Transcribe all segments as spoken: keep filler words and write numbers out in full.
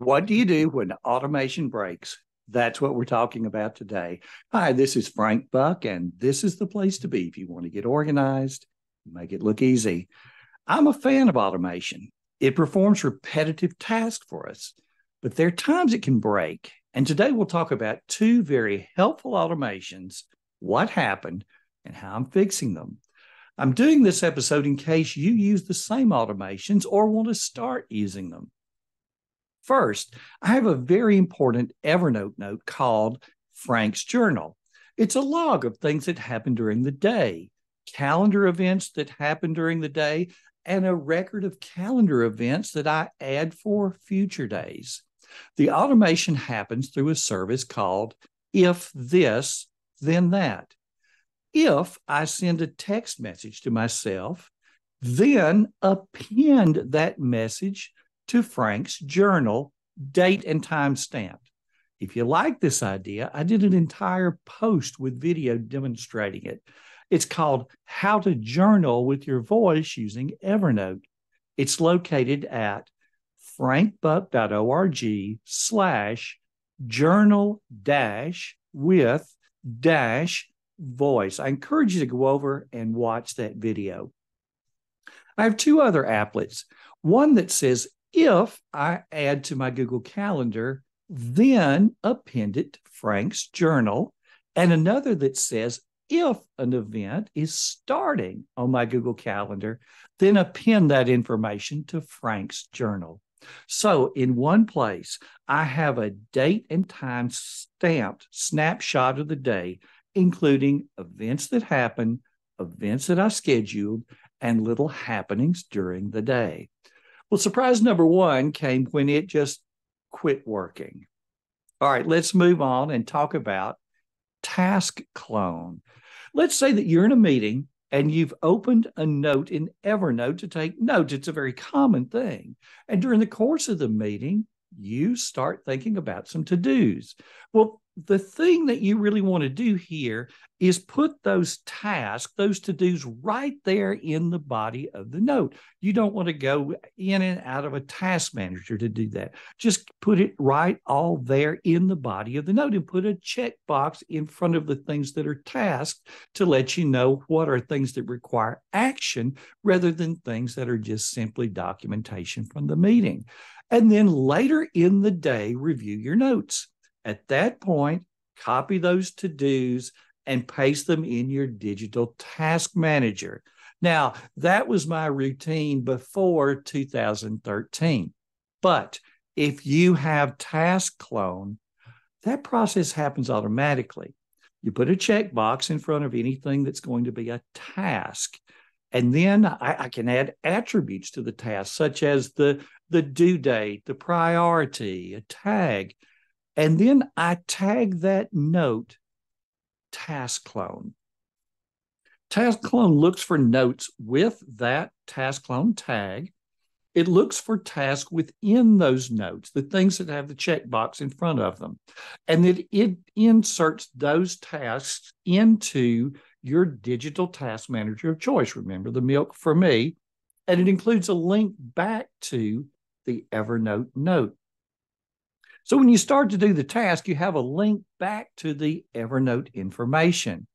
What do you do when automation breaks? That's what we're talking about today. Hi, this is Frank Buck, and this is the place to be if you want to get organized, make it look easy. I'm a fan of automation. It performs repetitive tasks for us, but there are times it can break. And today we'll talk about two very helpful automations, what happened, and how I'm fixing them. I'm doing this episode in case you use the same automations or want to start using them. First, I have a very important Evernote note called Frank's Journal. It's a log of things that happen during the day, calendar events that happen during the day, and a record of calendar events that I add for future days. The automation happens through a service called If This, Then That. If I send a text message to myself, then append that message to Frank's Journal, date and time stamped. If you like this idea, I did an entire post with video demonstrating it. It's called How to Journal with Your Voice Using Evernote. It's located at frankbuck.org slash journal dash with dash voice. I encourage you to go over and watch that video. I have two other applets. One that says, if I add to my Google Calendar, then append it to Frank's Journal, and another that says, if an event is starting on my Google Calendar, then append that information to Frank's Journal. So in one place, I have a date and time stamped snapshot of the day, including events that happen, events that I scheduled, and little happenings during the day. Well, surprise number one came when it just quit working. All right, let's move on and talk about TaskClone. Let's say that you're in a meeting and you've opened a note in Evernote to take notes. It's a very common thing. And during the course of the meeting, you start thinking about some to-dos. Well, the thing that you really want to do here is put those tasks, those to-dos right there in the body of the note. You don't want to go in and out of a task manager to do that. Just put it right all there in the body of the note and put a checkbox in front of the things that are tasked to let you know what are things that require action rather than things that are just simply documentation from the meeting. And then later in the day, review your notes. At that point, copy those to-dos and paste them in your digital task manager. Now, that was my routine before two thousand thirteen. But if you have TaskClone, that process happens automatically. You put a checkbox in front of anything that's going to be a task. And then I, I can add attributes to the task, such as the, the due date, the priority, a tag. And then I tag that note TaskClone. TaskClone looks for notes with that TaskClone tag. It looks for tasks within those notes, the things that have the checkbox in front of them. And then it inserts those tasks into your digital task manager of choice. Remember the Milk for me. And it includes a link back to the Evernote note. So when you start to do the task, you have a link back to the Evernote information.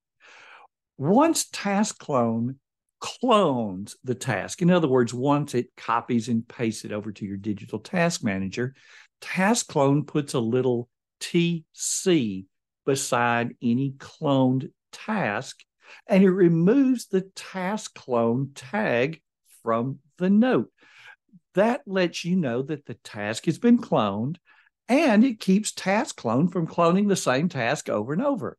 Once TaskClone clones the task, in other words, once it copies and pastes it over to your digital task manager, TaskClone puts a little T C beside any cloned task, and it removes the TaskClone tag from the note. That lets you know that the task has been cloned, and it keeps TaskClone from cloning the same task over and over.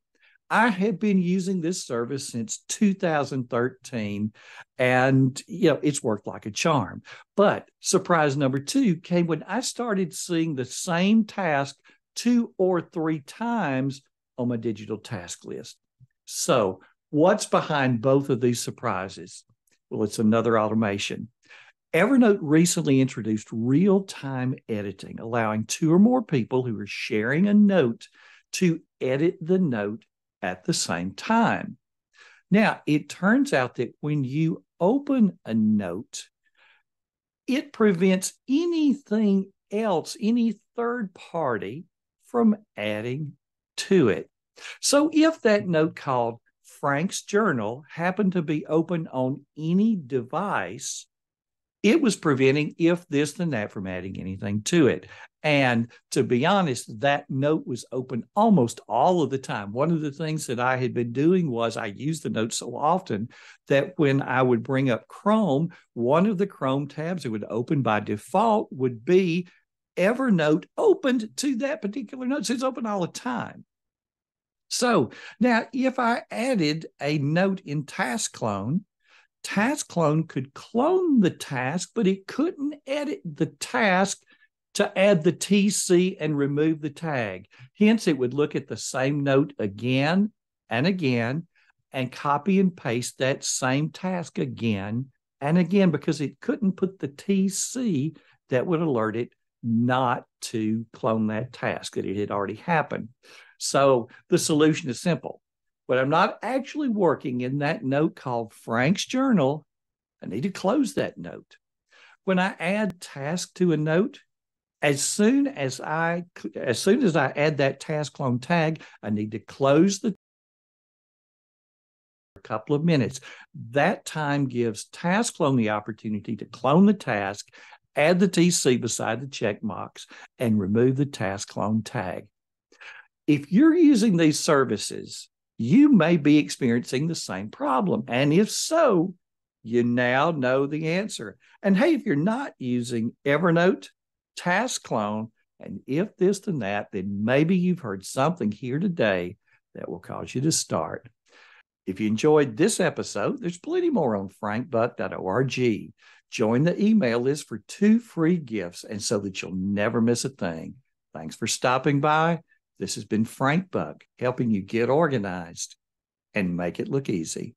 I have been using this service since two thousand thirteen, and you know it's worked like a charm. But surprise number two came when I started seeing the same task two or three times on my digital task list. So what's behind both of these surprises? Well, it's another automation. Evernote recently introduced real-time editing, allowing two or more people who are sharing a note to edit the note at the same time. Now, it turns out that when you open a note, it prevents anything else, any third party from adding to it. So if that note called Frank's Journal happened to be open on any device, it was preventing If This, Then That from adding anything to it. And to be honest, that note was open almost all of the time. One of the things that I had been doing was I used the note so often that when I would bring up Chrome, one of the Chrome tabs that would open by default would be Evernote opened to that particular note. So it's open all the time. So now if I added a note in TaskClone, TaskClone could clone the task, but it couldn't edit the task to add the T C and remove the tag. Hence, it would look at the same note again and again and copy and paste that same task again and again because it couldn't put the T C that would alert it not to clone that task, that it had already happened. So the solution is simple. But I'm not actually working in that note called Frank's Journal. I need to close that note. When I add task to a note, as soon as I as soon as I add that task clone tag, I need to close the a couple of minutes. That time gives task clone the opportunity to clone the task, add the T C beside the check marks, and remove the task clone tag. If you're using these services, you may be experiencing the same problem. And if so, you now know the answer. And hey, if you're not using Evernote, TaskClone, and If This, Then That, then maybe you've heard something here today that will cause you to start. If you enjoyed this episode, there's plenty more on frank buck dot org. Join the email list for two free gifts and so that you'll never miss a thing. Thanks for stopping by. This has been Frank Buck, helping you get organized and make it look easy.